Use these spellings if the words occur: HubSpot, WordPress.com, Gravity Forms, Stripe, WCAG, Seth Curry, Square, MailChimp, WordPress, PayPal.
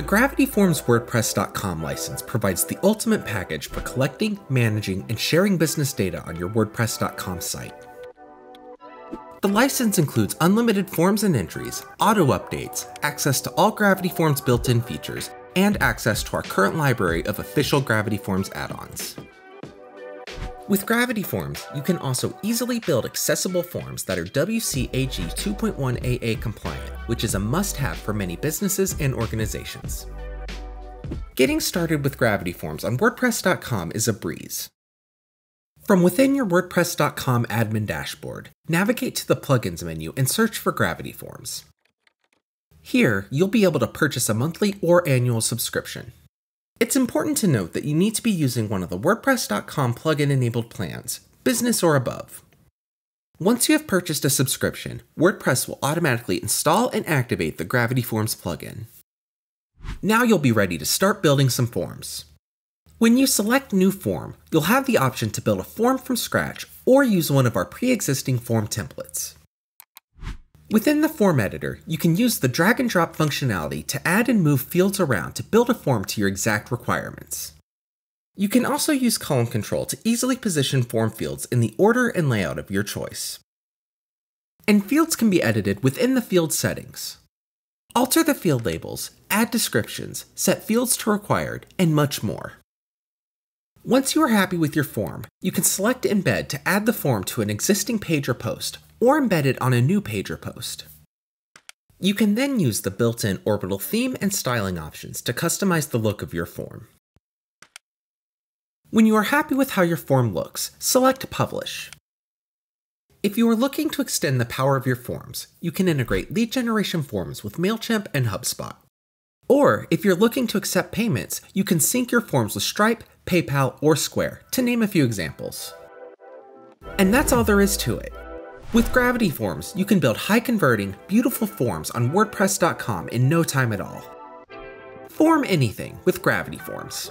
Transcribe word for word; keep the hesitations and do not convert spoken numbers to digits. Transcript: The Gravity Forms WordPress dot com license provides the ultimate package for collecting, managing, and sharing business data on your WordPress dot com site. The license includes unlimited forms and entries, auto updates, access to all Gravity Forms built-in features, and access to our current library of official Gravity Forms add-ons. With Gravity Forms, you can also easily build accessible forms that are W C A G two point one A A compliant, which is a must-have for many businesses and organizations. Getting started with Gravity Forms on WordPress dot com is a breeze. From within your WordPress dot com admin dashboard, navigate to the Plugins menu and search for Gravity Forms. Here, you'll be able to purchase a monthly or annual subscription. It's important to note that you need to be using one of the WordPress dot com plugin-enabled plans, business or above. Once you have purchased a subscription, WordPress will automatically install and activate the Gravity Forms plugin. Now you'll be ready to start building some forms. When you select New Form, you'll have the option to build a form from scratch or use one of our pre-existing form templates. Within the form editor, you can use the drag and drop functionality to add and move fields around to build a form to your exact requirements. You can also use column control to easily position form fields in the order and layout of your choice. And fields can be edited within the field settings. Alter the field labels, add descriptions, set fields to required, and much more. Once you are happy with your form, you can select Embed to add the form to an existing page or post, or embed it on a new page or post. You can then use the built-in orbital theme and styling options to customize the look of your form. When you are happy with how your form looks, select Publish. If you are looking to extend the power of your forms, you can integrate lead generation forms with MailChimp and HubSpot. Or, if you're looking to accept payments, you can sync your forms with Stripe, PayPal, or Square, to name a few examples. And that's all there is to it. With Gravity Forms, you can build high-converting, beautiful forms on WordPress dot com in no time at all. Form anything with Gravity Forms.